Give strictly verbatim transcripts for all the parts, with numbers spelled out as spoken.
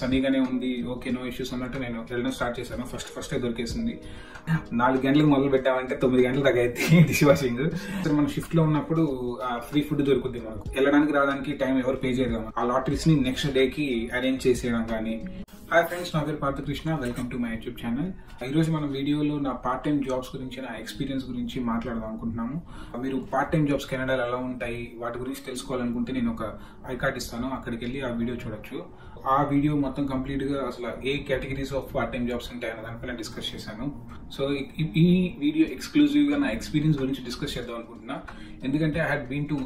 సనీగానే ఉంది, okay no issues అన్నట్టు నేను వెళ్ళడం స్టార్ట్ చేశాను. ఫస్ట్ ఫస్టే దొరికేసింది. నాలుగు గంటలకు మొదలు పెట్టామంటే తొమ్మిది గంటల దాకా అయితే డిష్ వాషింగ్. అసలు మనం షిఫ్ట్లో ఉన్నప్పుడు ఫ్రీ ఫుడ్ దొరుకుతుంది, మనకు వెళ్ళడానికి రావడానికి టైం ఎవరు పే చేయలేము. ఆ లాటరీస్ని నెక్స్ట్ డేకి అరేంజ్ చేసేయడం. కానీ హాయ్ ఫ్రెండ్స్, నా పేరు Partha Krishna, welcome to my YouTube channel. ఈరోజు మన వీడియోలో నా పార్ట్ టైం జాబ్స్ గురించి, నా ఎక్స్పీరియన్స్ గురించి మాట్లాడదాం అనుకుంటున్నాము. మీరు పార్ట్ టైం జాబ్స్ కెనడాలో ఎలా ఉంటాయి, వాటి గురించి తెలుసుకోవాలనుకుంటే నేను ఒక ఐ కార్డ్ ఇస్తాను, అక్కడికి వెళ్ళి ఆ వీడియో చూడొచ్చు. ఆ వీడియో మొత్తం కంప్లీట్గా అసలు ఏ categories of part time jobs ఉంటాయన్న దానిపైన డిస్కస్ చేశాను. సో ఈ వీడియో ఎక్స్క్లూజివ్గా నా ఎక్స్పీరియన్స్ గురించి డిస్కస్ చేద్దాం అనుకుంటున్నా. ఎందుకంటే I had been to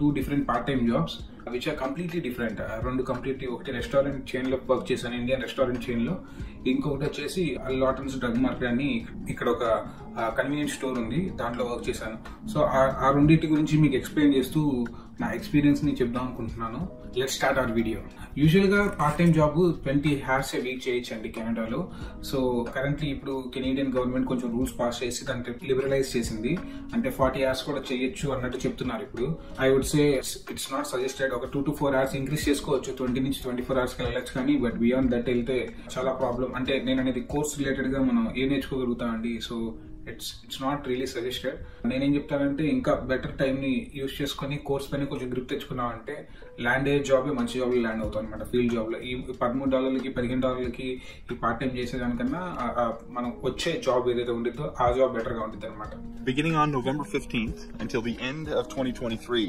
two different part time jobs which are completely different. రెండు కంప్లీట్లీ, ఒకటి రెస్టారెంట్ చైన్లో వర్క్ చేశాను, ఇండియన్ రెస్టారెంట్ చైన్లో. ఇంకొకటి వచ్చేసి లాటన్స్ డ్రగ్ మార్కెట్ అని ఇక్కడ ఒక కన్వీనియన్స్ స్టోర్ ఉంది, దాంట్లో వర్క్ చేశాను. సో ఆ రెండింటి గురించి మీకు ఎక్స్ప్లెయిన్ చేస్తూ నా ఎక్స్పీరియన్స్ని చెప్దాం అనుకుంటున్నాను. Let's start our video. యూజువల్గా part time job twenty hours a week చేయొచ్చండి కెనడాలో. సో కరెంట్లీ ఇప్పుడు కెనేడియన్ గవర్నమెంట్ కొంచెం రూల్స్ పాస్ చేసి దాన్ని లిబరలైజ్ చేసింది, అంటే ఫార్టీ అవర్స్ కూడా చేయొచ్చు అన్నట్టు చెప్తున్నారు. ఇప్పుడు I would say it's not suggested. ఒక two to four hours increase చేసుకోవచ్చు, ట్వంటీ నుంచి ట్వంటీ ఫోర్ అవర్స్కి వెళ్ళొచ్చు. కానీ బట్ బియాండ్ దట్ వెళ్తే చాలా ప్రాబ్లం. అంటే నేను అనేది కోర్స్ రిలేటెడ్గా మనం ఏ నేర్చుకోగలుగుతామండి. So it's it's not really suggested. నేనేం చెప్తానంటే ఇంకా బెటర్ టైంని యూజ్ చేసుకుని కోర్స్ పైన కొంచెం గ్రిప్ తెచ్చుకున్నామంటే ల్యాండ్ అయ్యే జాబే మంచి జాబ్లో ల్యాండ్ అవుతాం అనమాట. ఫీల్డ్ జాబ్లో ఈ పదమూడు డాలర్లకి పదిహేను డాలర్లకి ఈ పార్ట్ టైం చేసేదానికన్నా మనం వచ్చే జాబ్ ఏదైతే ఉంటుందో ఆ జాబ్ బెటర్గా ఉంటుంది అనమాట. Beginning on November fifteenth until the end of twenty twenty three,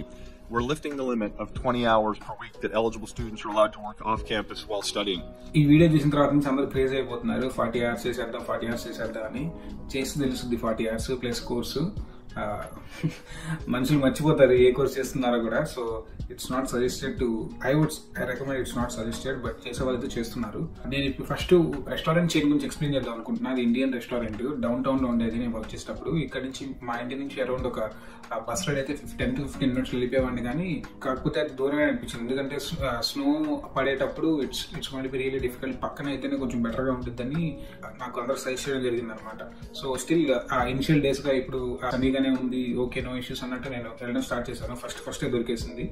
we're lifting the limit of twenty hours per week that eligible students are allowed to work off campus while studying. ee video chesin tarvata andaru craze ayipotunnaru, forty hours chesadam forty hours chesadam ani chesi telusudi. forty hours plus course మనుషులు మర్చిపోతారు ఏ course చేస్తున్నారో కూడా. So it's not suggested to I would I recommend it's not suggested, but చేసే వాళ్ళతో చేస్తున్నారు. నేను ఇప్పుడు first restaurant chain గురించి ఎక్స్ప్లెయిన్ చేద్దాం అనుకుంటున్నా. అది ఇండియన్ రెస్టారెంట్ డౌన్ టౌన్లో ఉండేది నేను వర్క్ చేసేటప్పుడు. ఇక్కడ నుంచి మా ఇంటి నుంచి అరౌండ్ ఒక బస్ రైడ్ అయితే టెన్ టు ఫిఫ్టీన్ మినిట్స్ వెళ్ళిపోయేవాడిని. కానీ కాకపోతే అది దూరమే అనిపించింది, ఎందుకంటే స్నో పడేటప్పుడు it's it's going to be really difficult. పక్కన అయితేనే కొంచెం బెటర్గా ఉంటుందని నాకు అందరూ సజెస్ట్ చేయడం జరిగింది అనమాట. సో స్టిల్ ఆ ఇనిషియల్ డేస్గా ఇప్పుడు అన్నిగా ఉంది, ఓకే నో ఇష్యూస్ అన్నట్టు నేను వెళ్ళడం స్టార్ట్ చేశాను. ఫస్ట్ ఫస్టే దొరికేసింది.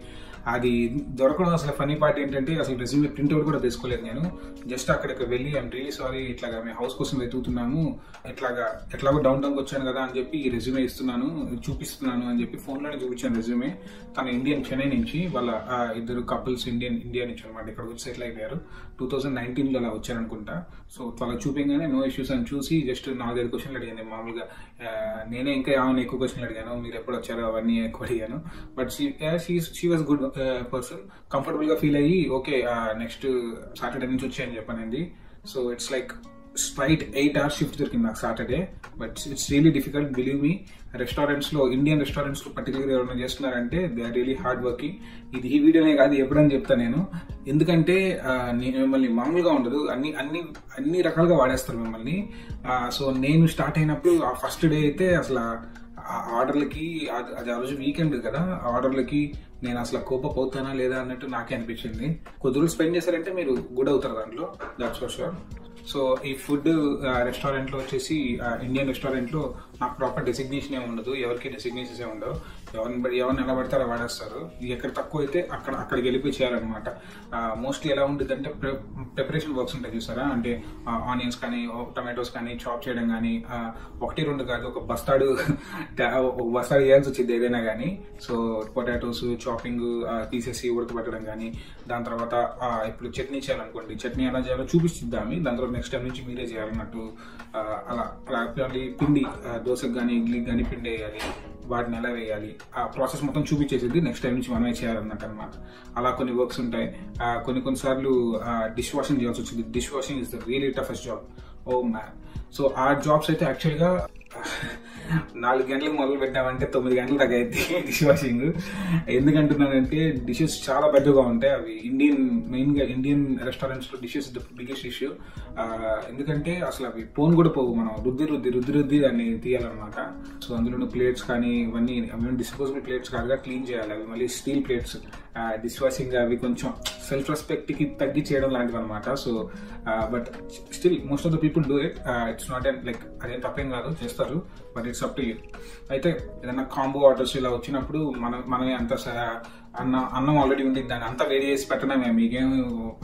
అది దొరకడం అసలు ఫనీ పార్ట్ ఏంటంటే అసలు రెజ్యూమ్ ప్రింట్అవుట్ కూడా తీసుకోలేదు నేను. జస్ట్ అక్కడికి వెళ్ళి ఐఎమ్ రియలీ సారీ, ఇట్లాగా మేము హౌస్ కోసం వెతుకుతున్నాము, ఇట్లాగా ఎట్లాగో డౌన్ టౌన్కి వచ్చాను కదా అని చెప్పి రెజ్యూమే ఇస్తున్నాను చూపిస్తున్నాను అని చెప్పి ఫోన్లోనే చూపించాను రెజ్యూమే. తను ఇండియన్ చెన్నై నుంచి, వాళ్ళ ఇద్దరు కపుల్స్ ఇండియన్ ఇండియా నుంచి అనమాట ఇక్కడ వచ్చి సెటిల్ అయిపోయారు. టూ థౌసండ్ నైన్టీన్లో అలా వచ్చారనుకుంటా. సో అలా చూపించగానే నో ఇష్యూస్ అని చూసి జస్ట్ నాలుగైదు క్వశ్చన్లు అడిగాను. మామూలుగా నేనే ఇంకా ఆమెను ఎక్కువ క్వశ్చన్లు అడిగాను, మీరు ఎప్పుడు వచ్చారో అవన్నీ ఎక్కువ అడిగాను. But she was good person, కంఫర్టబుల్గా ఫీల్ అయ్యి ఓకే నెక్స్ట్ సాటర్డే నుంచి వచ్చాయని చెప్పానండి. So it's like straight eight hours shift దొరికింది నాకు Saturday. But it's really difficult, believe me. రెస్టారెంట్స్లో, ఇండియన్ రెస్టారెంట్స్లో పర్టికులర్గా ఎవరైనా చేస్తున్నారంటే they are really hard working. ఇది ఈ వీడియోనే కాదు, ఎప్పుడని చెప్తాను నేను. ఎందుకంటే మిమ్మల్ని మామూలుగా ఉండదు, అన్ని అన్ని అన్ని రకాలుగా వాడేస్తారు మిమ్మల్ని. సో నేను స్టార్ట్ అయినప్పుడు ఆ ఫస్ట్ డే అయితే అసలు ఆ ఆర్డర్లకి, అది ఆ రోజు వీకెండ్ కదా, ఆ ఆర్డర్లకి నేను అసలు కోపప్ అవుతానా లేదా అన్నట్టు నాకే అనిపించింది. కొద్ది రోజులు స్పెండ్ చేశారంటే మీరు గుడ్ అవుతారు దాంట్లో, దట్స్ ఫర్ షూర్. సో ఈ ఫుడ్ రెస్టారెంట్లో వచ్చేసి ఇండియన్ రెస్టారెంట్లో నాకు ప్రాపర్ డెసిగ్నేషన్ ఏమి ఉండదు, ఎవరికి డెసిగ్నేషన్స్ ఏమి ఉండవు. ఎవరిని ఎవరిని ఎలా పడితే అలా వాడేస్తారు. ఎక్కడ తక్కువ అయితే అక్కడ అక్కడికి వెళ్ళిపోయి చేయాలన్నమాట. మోస్ట్లీ ఎలా ఉంటుంది అంటే ప్రె ప్రిపరేషన్ వర్క్స్ ఉంటాయి చూసారా, అంటే ఆనియన్స్ కానీ టొమాటోస్ కానీ చాప్ చేయడం కానీ, ఒకటి రెండు కాదు ఒక బస్తాడు ఒక బస్తాడు చేయాల్సి వచ్చింది ఏదైనా కానీ. సో పొటాటోస్ చాపింగ్ తీసేసి ఉడకబెట్టడం కానీ, దాని తర్వాత ఇప్పుడు చట్నీ చేయాలనుకోండి, చట్నీ ఎలా చేయాలో చూపిస్తాము, దాని తర్వాత నెక్స్ట్ టైం నుంచి మీరే చేయాలన్నట్టు. అలా అలాగే పిండి దోశకు కానీ ఇడ్లీకి కానీ పిండి వేయాలి, వాటిని ఎలా వేయాలి, ఆ ప్రాసెస్ మొత్తం చూపించేసేది నెక్స్ట్ టైం నుంచి మనమే చేయాలన్నట్టు అనమాట. అలా కొన్ని వర్క్స్ ఉంటాయి. కొన్ని కొన్నిసార్లు డిష్ వాషింగ్ చేయాల్సి వచ్చింది. Dish washing is the really toughest job, oh man. So ఆ జాబ్స్ అయితే యాక్చువల్గా నాలుగు గంటలకు మొదలు పెట్టామంటే తొమ్మిది గంటల దాకా అయితే డిష్ వాషింగ్. ఎందుకంటున్నానంటే డిషెస్ చాలా పెద్దగా ఉంటాయి అవి. ఇండియన్ మెయిన్గా ఇండియన్ రెస్టారెంట్స్లో డిషెస్ ద బిగ్గెస్ట్ ఇష్యూ. ఎందుకంటే అసలు అవి పోను కూడా పోవు, మనం రుద్ది రుద్ది రుద్ది రుద్ది దాన్ని తీయాలన్నమాట. సో అందులో ప్లేట్స్ కానీ ఇవన్నీ అవి డిస్పోజబుల్ ప్లేట్స్ కాదుగా, క్లీన్ చేయాలి అవి. మళ్ళీ స్టీల్ ప్లేట్స్, డిష్ వాషింగ్ అవి కొంచెం సెల్ఫ్ రెస్పెక్ట్కి తగ్గి చేయడం లాంటివి అనమాట. So but still most of the people do it, it's not and like అదేం తప్పేం కాదు, చేస్తారు. But it's up to you. అయితే ఏదైనా కాంబో ఆర్డర్స్ ఇలా వచ్చినప్పుడు మనం మనమే అంత అన్నం ఆల్రెడీ ఉంది, దాన్ని అంతా వేడి చేసి పెట్టడమే, మీకేం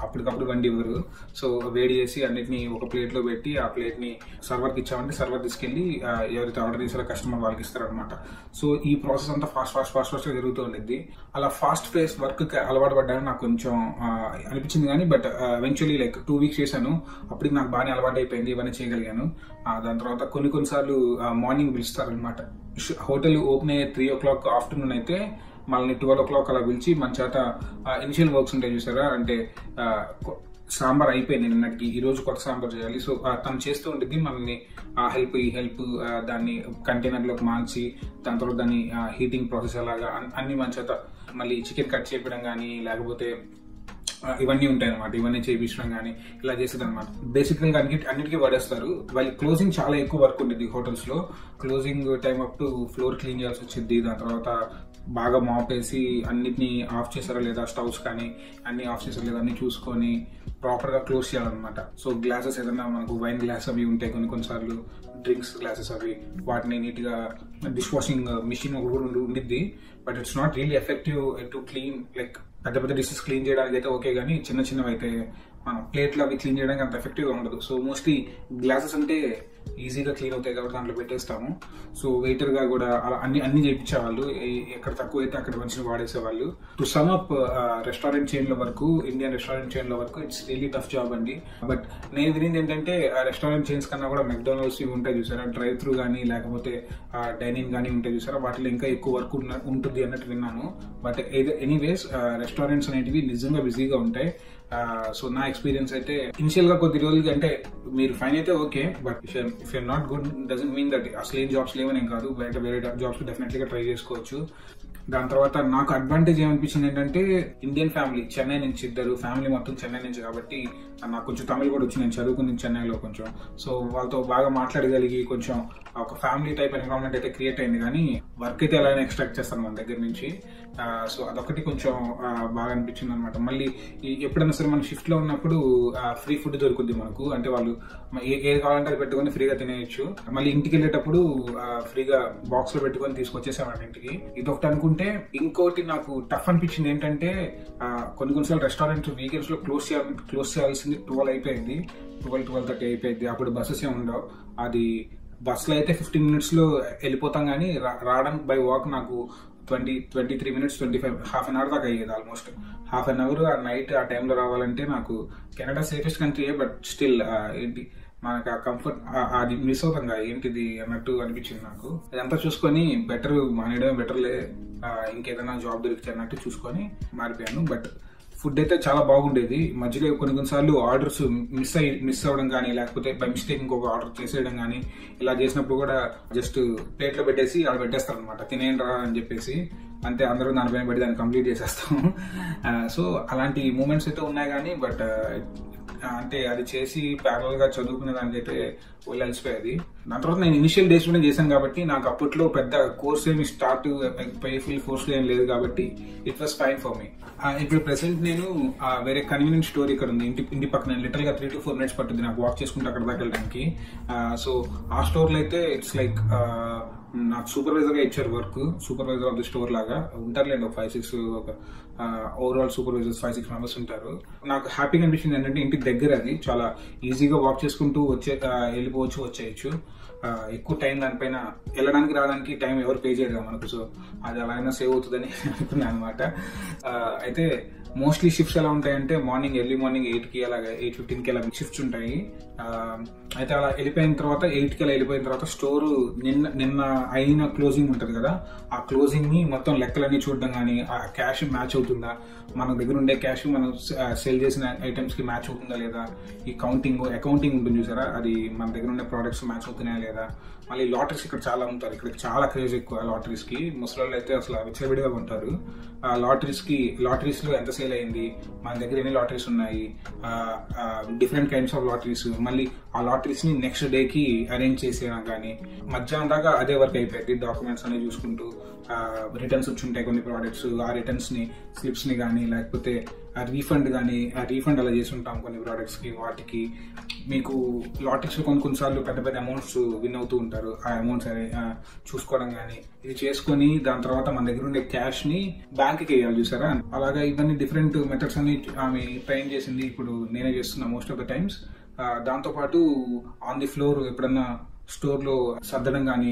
అప్పటికప్పుడు వండి ఇవ్వరు. సో వేడి చేసి అన్నిటిని ఒక ప్లేట్లో పెట్టి ఆ ప్లేట్ని సర్వర్కి ఇచ్చామంటే సర్వర్ తీసుకెళ్ళి ఎవరైతే ఆర్డర్ చేసారో కస్టమర్ వాళ్ళకి ఇస్తారనమాట. సో ఈ ప్రాసెస్ అంతా ఫాస్ట్ ఫాస్ట్ ఫాస్ట్ ఫాస్ట్గా జరుగుతూ ఉండిద్ది. అలా ఫాస్ట్ ఫేస్ వర్క్కి అలవాటు పడ్డాను, నాకు కొంచెం అనిపించింది కానీ but eventually like two weeks చేశాను, అప్పటికి నాకు బాగానే అలవాటు అయిపోయింది, ఇవన్నీ చేయగలిగాను. దాని తర్వాత కొన్ని కొన్నిసార్లు మార్నింగ్ పిలుస్తారనమాట. హోటల్ ఓపెన్ అయ్యే త్రీ ఓ క్లాక్ ఆఫ్టర్నూన్ అయితే మళ్ళీ ట్వెల్వ్ ఓ క్లాక్ అలా పిలిచి మన చేత ఇనిషియల్ వర్క్స్ ఉంటాయి చూసారా, అంటే సాంబార్ అయిపోయింది నిన్నటికి, ఈ రోజు కొత్త సాంబార్ చేయాలి. సో తను చేస్తూ ఉంటుంది మనల్ని, హెల్ప్ ఈ హెల్ప్ దాన్ని కంటైనర్లోకి మార్చి దాని తర్వాత దాన్ని హీటింగ్ ప్రాసెస్ అలాగా అన్ని మన చేత, మళ్ళీ చికెన్ కట్ చేయడం కానీ లేకపోతే ఇవన్నీ ఉంటాయి అనమాట, ఇవన్నీ చేయించడం కానీ ఇలా చేసేది అనమాట. బేసికల్గా అన్నిటి అన్నిటికీ పడేస్తారు. వాళ్ళ క్లోజింగ్ చాలా ఎక్కువ వర్క్ ఉండేది హోటల్స్లో, closing time up to floor clean చేయాల్సి వచ్చింది, దాని తర్వాత బాగా మాప్ వేసి అన్నిటినీ ఆఫ్ చేశారో లేదా, స్టవ్స్ కానీ అన్ని ఆఫ్ చేశారో లేదా అన్ని చూసుకొని ప్రాపర్గా క్లోజ్ చేయాలన్నమాట. సో గ్లాసెస్ ఏదైనా మనకు వైన్ గ్లాస్ అవి ఉంటాయి, కొన్ని కొన్నిసార్లు డ్రింక్స్ గ్లాసెస్ అవి, వాటిని నీట్గా డిష్ వాషింగ్ మిషన్ కూడా ఉండిద్ది, but it's not really effective to clean. Like పెద్ద పెద్ద డిషెస్ క్లీన్ చేయడానికి అయితే ఓకే, కానీ చిన్న చిన్నవి అయితే మనం ప్లేట్లు అవి క్లీన్ చేయడానికి అంత ఎఫెక్టివ్గా ఉండదు. సో మోస్ట్లీ గ్లాసెస్ అంటే ఈజీగా క్లీన్ అవుతాయి కాబట్టి దాంట్లో పెట్టేస్తాము. సో వెయిటర్గా కూడా అలా అన్ని అన్ని చేయించేవాళ్ళు, ఎక్కడ తక్కువ అయితే అక్కడ మంచిగా వాడేసేవాళ్ళు. టు సమ్ అప్, రెస్టారెంట్ చైన్ల వరకు, ఇండియన్ రెస్టారెంట్ చైన్ల వరకు ఇట్స్ రియలీ టఫ్ జాబ్ అండి. బట్ నేను వినింది ఏంటంటే రెస్టారెంట్ చైన్స్ కన్నా కూడా మెక్డానల్డ్స్ ఇవి ఉంటాయి చూసారా, డ్రైవ్ త్రూ కానీ లేకపోతే డైనింగ్ కానీ ఉంటాయి చూసారా, వాటిలో ఇంకా ఎక్కువ వర్క్ ఉంటుంది అన్నట్టు విన్నాను. బట్ ఎనీవేస్ రెస్టారెంట్స్ అనేటివి నిజంగా బిజీగా ఉంటాయి. సో నా ఎక్స్పీరియన్స్ అయితే ఇనిషియల్ గా కొద్ది రోజులకి, అంటే మీరు ఫైన్ అయితే okay, but if you are not good doesn't mean that అసలు ఏం జాబ్స్ లేవనేం కాదు, బయట వేరే జాబ్స్ డెఫినెట్లీగా ట్రై చేసుకోవచ్చు. దాని తర్వాత నాకు అడ్వాంటేజ్ ఏమనిపించింది ఏంటంటే, ఇండియన్ ఫ్యామిలీ చెన్నై నుంచి ఇద్దరు, ఫ్యామిలీ మొత్తం చెన్నై నుంచి కాబట్టి నాకు కొంచెం తమిళ్ కూడా వచ్చి, నేను చదువుకుని చెన్నైలో కొంచెం, సో వాళ్ళతో బాగా మాట్లాడగలిగి కొంచెం ఒక ఫ్యామిలీ టైప్ ఎన్విరాన్మెంట్ అయితే క్రియేట్ అయింది. కానీ వర్క్ అయితే ఎలా ఎక్స్ట్రాక్ట్ చేస్తాను మన దగ్గర నుంచి, సో అదొకటి కొంచెం బాగా అనిపించింది అనమాట. మళ్ళీ ఎప్పుడైనా సరే మనం షిఫ్ట్లో ఉన్నప్పుడు ఫ్రీ ఫుడ్ దొరుకుద్ది మనకు, అంటే వాళ్ళు ఏది కావాలంటే అది పెట్టుకొని ఫ్రీగా తినేయచ్చు. మళ్ళీ ఇంటికి వెళ్ళేటప్పుడు ఫ్రీగా బాక్స్లో పెట్టుకొని తీసుకొచ్చేసామండి ఇంటికి. ఇదొకటి అనుకుంటే, ఇంకోటి నాకు టఫ్ అనిపించింది ఏంటంటే, కొన్ని కొన్నిసార్లు రెస్టారెంట్స్ వీకెండ్స్లో క్లోజ్ చేయాలి క్లోజ్ చేయాల్సింది ట్వెల్వ్ అయిపోయింది, ట్వెల్వ్ ట్వెల్వ్ థర్టీ అయిపోయింది. అప్పుడు బస్సెస్ ఏమి ఉండవు, అది బస్సులో అయితే ఫిఫ్టీన్ మినిట్స్లో వెళ్ళిపోతాం, కానీ రావడానికి బై వాక్ నాకు twenty twenty three minutes twenty five half an hour దాకా అయ్యేది. ఆల్మోస్ట్ హాఫ్ అన్ అవర్ ఆ నైట్ ఆ టైంలో రావాలంటే, నాకు Canada safest country, but still ఏంటి మనకు ఆ కంఫర్ట్ అది మిస్ అవుతుంది, ఏంటిది అన్నట్టు అనిపించింది నాకు. అదంతా చూసుకొని బెటర్ మానేయడం బెటర్లే, ఇంకేదైనా జాబ్ దొరికితే అన్నట్టు చూసుకొని మారిపోయాను. బట్ ఫుడ్ అయితే చాలా బాగుండేది. మధ్యలో కొన్ని కొన్నిసార్లు ఆర్డర్స్ మిస్ అయ్యి మిస్ అవ్వడం కానీ లేకపోతే బై మిస్టేక్ ఇంకొక ఆర్డర్ చేసేయడం కానీ, ఇలా చేసినప్పుడు కూడా జస్ట్ ప్లేట్లో పెట్టేసి అలా పెట్టేస్తారు అనమాట, తినేయండి రా అని చెప్పేసి, అంతే అందరూ దాని పైన పెట్టి దాన్ని కంప్లీట్ చేసేస్తాము. సో అలాంటి మూమెంట్స్ అయితే ఉన్నాయి, కానీ బట్ అంటే అది చేసి ప్యారల్ గా చదువుకునే దానికైతే వాళ్ళు అలిసిపోయేది. దాని తర్వాత నేను ఇనిషియల్ డేస్ కూడా చేశాను కాబట్టి నాకు అప్పట్లో పెద్ద కోర్స్ ఏమి స్టార్ట్ ఫుల్ ఫోర్స్ ఏం లేదు కాబట్టి it was fine for me. ఇప్పుడు ప్రెసెంట్ నేను వేరే కన్వీనియంట్ స్టోర్ ఇక్కడ ఉంది ఇంటి ఇంటి పక్కన, లిటరల్ గా త్రీ టు ఫోర్ మినిట్స్ పడుతుంది నాకు వాక్ చేసుకుంటే అక్కడ దాకా వెళ్ళడానికి. సో ఆ స్టోర్లో అయితే ఇట్స్ లైక్ నాకు సూపర్వైజర్గా ఇచ్చారు work, supervisor of the store లాగా ఉంటారులేండి, ఒక ఫైవ్ సిక్స్ ఒక overall supervisors five six members ఉంటారు. నాకు హ్యాపీగా అనిపించింది ఏంటంటే, ఇంటికి దగ్గర, అది చాలా ఈజీగా వాక్ చేసుకుంటూ వచ్చే వెళ్ళిపోవచ్చు వచ్చేయచ్చు, ఎక్కువ టైం దానిపైన వెళ్ళడానికి రావడానికి టైం ఎవరు పే చేయరు మనకు, సో అది అలాగైనా సేవ్ అవుతుందని అనుకున్నాను అనమాట. అయితే మోస్ట్లీ షిఫ్ట్స్ ఎలా ఉంటాయంటే, మార్నింగ్ ఎర్లీ మార్నింగ్ ఎయిట్కి అలాగే ఎయిట్ ఫిఫ్టీన్కి అలా షిఫ్ట్స్ ఉంటాయి. అయితే అలా వెళ్ళిపోయిన తర్వాత ఎయిట్కి అలా వెళ్ళిపోయిన తర్వాత స్టోరు నిన్న నిన్న అయిన క్లోజింగ్ ఉంటుంది కదా, ఆ క్లోజింగ్ని మొత్తం లెక్కలన్నీ చూడడం కానీ, ఆ క్యాష్ మ్యాచ్ అవుతుందా, మన దగ్గర ఉండే క్యాష్ మనం సెల్ చేసిన ఐటమ్స్కి మ్యాచ్ అవుతుందా లేదా, ఈ కౌంటింగ్ అకౌంటింగ్ ఉంటుంది చూసారా, అది మన దగ్గర ఉండే ప్రోడక్ట్స్ మ్యాచ్ అవుతున్నాయా లేదా. మళ్ళీ లాటరీస్ ఇక్కడ చాలా ఉంటారు, ఇక్కడ చాలా క్రేజ్ ఎక్కువ లాటరీస్కి, ముసలాళ్ళు అయితే అసలు విచ్చలవిడిగా ఉంటారు. ఆ లాటరీస్కి లాటరీస్లో ఎంత సేల్ అయింది, మన దగ్గర ఎన్ని లాటరీస్ ఉన్నాయి, డిఫరెంట్ కైండ్స్ ఆఫ్ లాటరీస్, మళ్ళీ ఆ లాటరీ బాటిల్స్ ని నెక్స్ట్ డే కి అరేంజ్ చేసేవాం, కానీ మధ్యాహ్నం దాకా అదే వర్క్ అయిపోయింది. డాక్యుమెంట్స్ అనేవి చూసుకుంటూ, రిటర్న్స్ వచ్చి ఉంటాయి కొన్ని ప్రోడక్ట్స్, ఆ రిటర్న్స్ ని స్లిప్స్ ని కానీ లేకపోతే ఆ రీఫండ్ కానీ ఆ రీఫండ్ అలా చేస్తుంటాం కొన్ని ప్రోడక్ట్స్కి. వాటికి మీకు లాటరీస్లో కొన్ని కొన్నిసార్లు పెద్ద పెద్ద అమౌంట్స్ విన్ అవుతూ ఉంటారు. ఆ అమౌంట్స్ చూసుకోవడం కానీ ఇది చేసుకొని దాని తర్వాత మన దగ్గర ఉండే క్యాష్ని బ్యాంక్కి వేయాలి చూసారా. అలాగే ఇవన్నీ డిఫరెంట్ మెథడ్స్ అన్ని ఆమె ట్రైన్ చేసింది. ఇప్పుడు నేనే చేస్తున్నాను మోస్ట్ ఆఫ్ ద టైమ్స్. దాంతోపాటు ఆన్ ది ఫ్లోర్ ఎప్పుడన్నా స్టోర్లో సర్దడం కానీ,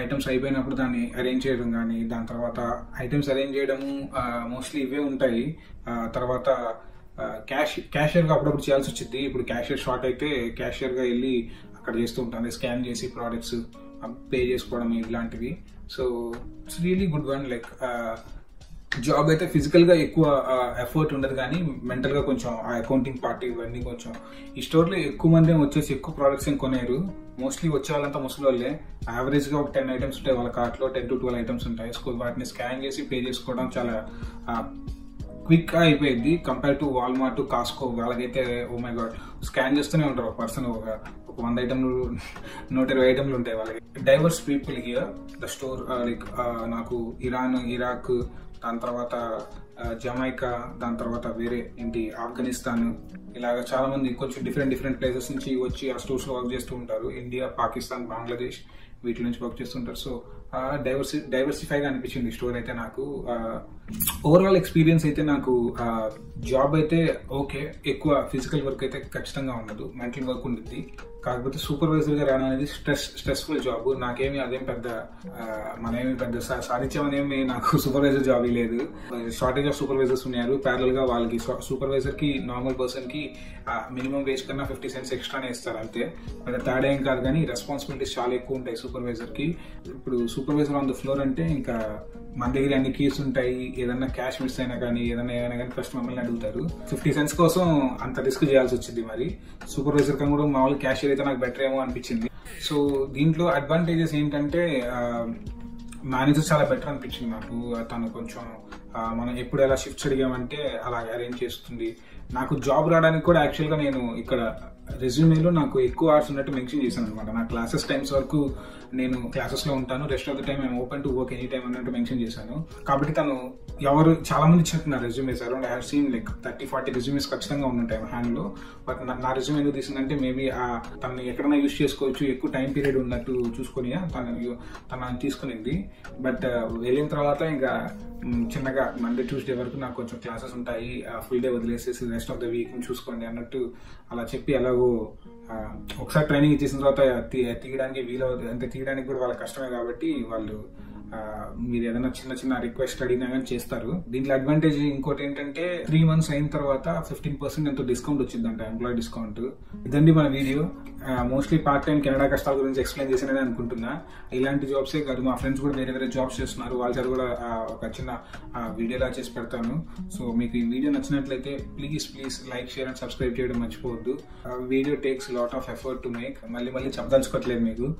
ఐటమ్స్ అయిపోయినప్పుడు దాన్ని అరేంజ్ చేయడం కానీ, దాని తర్వాత ఐటమ్స్ అరేంజ్ చేయడము మోస్ట్లీ ఇవే ఉంటాయి. తర్వాత క్యాష్ క్యాషియర్గా అప్పుడప్పుడు చేయాల్సి వచ్చింది. ఇప్పుడు క్యాషియర్ షార్ట్ అయితే క్యాషియర్గా వెళ్ళి అక్కడ చేస్తూ ఉంటాను, స్కాన్ చేసి ప్రోడక్ట్స్ పే చేసుకోవడం ఇలాంటివి. So it's really good one. Like job అయితే ఫిజికల్గా ఎక్కువ ఎఫర్ట్ ఉండదు, కానీ మెంటల్గా కొంచెం ఆ అకౌంటింగ్ పార్ట్ ఇవన్నీ కొంచెం. ఈ స్టోర్లో ఎక్కువ మంది ఏమి వచ్చేసి ఎక్కువ ప్రోడక్ట్స్ ఏం కొనేరు. మోస్ట్లీ వచ్చే వాళ్ళంతా ముసలి వాళ్ళే. యావరేజ్గా ఒక టెన్ ఐటమ్స్ ఉంటాయి వాళ్ళ కార్ట్లో, టెన్ టు ట్వెల్వ్ ఐటమ్స్ ఉంటాయి. సో వాటిని స్కాన్ చేసి పే చేసుకోవడం చాలా క్విక్గా అయిపోయింది కంపేర్ టు వాల్మార్ట్, కాస్కో. వాళ్ళకైతే ఓ మై గాడ్ స్కాన్ చేస్తూనే ఉంటారు ఒక పర్సన్, ఒక ఒక వంద ఐటమ్లు నూట ఇరవై ఐటమ్లు ఉంటాయి వాళ్ళకి. Diverse people here the store. Like నాకు ఇరాన్, ఇరాక్, దాని తర్వాత జమైకా, దాని తర్వాత వేరే ఏంటి ఆఫ్ఘనిస్తాన్, ఇలాగ చాలా మంది కొంచెం డిఫరెంట్ డిఫరెంట్ ప్లేసెస్ నుంచి వచ్చి ఆ స్టోర్స్లో వర్క్ చేస్తూ ఉంటారు. ఇండియా, పాకిస్తాన్, బంగ్లాదేశ్ వీటి నుంచి వర్క్ చేస్తుంటారు. సో డైవర్సి డైవర్సిఫైగా అనిపించింది స్టోర్ అయితే నాకు. ఓవరాల్ ఎక్స్పీరియన్స్ అయితే నాకు జాబ్ అయితే ఓకే, ఎక్కువ ఫిజికల్ వర్క్ అయితే ఖచ్చితంగా ఉండదు, మెంటల్ వర్క్ ఉంటుంది. కాకపోతే సూపర్వైజర్గా రావడం అనేది స్ట్రెస్ స్ట్రెస్ఫుల్ జాబ్. నాకేమి అదేం పెద్ద మనమేమి పెద్ద సాధించామనేమి నాకు సూపర్వైజర్ జాబ్ లేదు. షార్టేజ్ ఆఫ్ సూపర్వైజర్స్ ఉన్నారు. ప్యారల్గా వాళ్ళకి సూపర్వైజర్కి నార్మల్ పర్సన్కి మినిమం వేజ్ కన్నా ఫిఫ్టీ సెంట్స్ ఎక్స్ట్రానే ఇస్తారు అంతే, పెద్ద తేడేం కాదు. కానీ రెస్పాన్సిబిలిటీస్ చాలా ఎక్కువ ఉంటాయి సూపర్వైజర్కి. ఇప్పుడు సూపర్వైజర్ ఆన్ ద ఫ్లోర్ అంటే ఇంకా మన దగ్గర అన్ని కీస్ ఉంటాయి. ఏదన్నా క్యాష్ మిస్ అయినా కానీ ఏదన్నా ఏమైనా కానీ ఫస్ట్ మమ్మల్ని అడుగుతారు. ఫిఫ్టీ సెంట్స్ కోసం అంత రిస్క్ చేయాల్సి వచ్చింది. మరి సూపర్వైజర్ కన్నా కూడా మామూలు క్యాషియర్ అయితే నాకు బెటర్ ఏమో అనిపించింది. సో దీంట్లో అడ్వాంటేజెస్ ఏంటంటే మేనేజర్ చాలా బెటర్ అనిపించింది నాకు. తను కొంచెం మనం ఎప్పుడు ఎలా షిఫ్ట్స్ అడిగామంటే అలా అరేంజ్ చేస్తుంది. నాకు జాబ్ రావడానికి కూడా యాక్చువల్గా నేను ఇక్కడ రెజ్యూమేలో నాకు ఎక్కువ అవర్స్ ఉన్నట్టు మెన్షన్ చేశాను అనమాట. నా క్లాసెస్ టైమ్స్ వరకు నేను క్లాసెస్లో ఉంటాను, rest of the time I'm open to work any time అన్నట్టు మెన్షన్ చేశాను. కాబట్టి తను ఎవరు చాలామంది ఇచ్చినట్టున్నారు resumes. Around I have seen like thirty forty resumes ఖచ్చితంగా ఉంటాయి హ్యాండ్లో. బట్ నా రెజ్యూమ్ ఎందుకు తీసిందంటే మేబీ తను ఎక్కడైనా యూజ్ చేసుకోవచ్చు, ఎక్కువ టైం పీరియడ్ ఉన్నట్టు చూసుకుని తను తను తీసుకునింది. బట్ వెళ్ళిన తర్వాత ఇంకా చిన్నగా మండే ట్యూస్డే వరకు నాకు కొంచెం క్లాసెస్ ఉంటాయి, ఫుల్ డే వదిలేసేసి రెస్ట్ ఆఫ్ ద వీక్ చూసుకోండి అన్నట్టు అలా చెప్పి, అలాగూ ఒకసారి ట్రైనింగ్ ఇచ్చేసిన తర్వాత తీయడానికి వీలవుతుంది అంటే తీయడానికి కూడా వాళ్ళకి కష్టమే కాబట్టి వాళ్ళు మీరు ఏదైనా చిన్న చిన్న రిక్వెస్ట్ అడిగినా కానీ చేస్తారు. దీంట్లో అడ్వాంటేజ్ ఇంకోటి ఏంటంటే త్రీ మంత్స్ అయిన తర్వాత ఫిఫ్టీన్ పర్సెంట్ ఎంతో డిస్కౌంట్ వచ్చిందంట, ఎంప్లాయీ డిస్కౌంట్. ఇదండి మన video. Mostly part time Canada కష్టాల గురించి ఎక్స్ప్లెయిన్ చేసానని అనుకుంటున్నా. ఇలాంటి జాబ్సే కాదు, మా ఫ్రెండ్స్ కూడా వేరే వేరే జాబ్స్ చేస్తున్నారు, వాళ్ళతో కూడా ఒక చిన్న వీడియోలా చేసి పెడతాను. సో మీకు ఈ వీడియో నచ్చినట్లయితే please please like, share and subscribe చేయడం మర్చిపోవద్దు. Video takes lot of effort to make. మళ్ళీ మళ్ళీ చెప్పదలుచుకోవట్లేదు మీకు.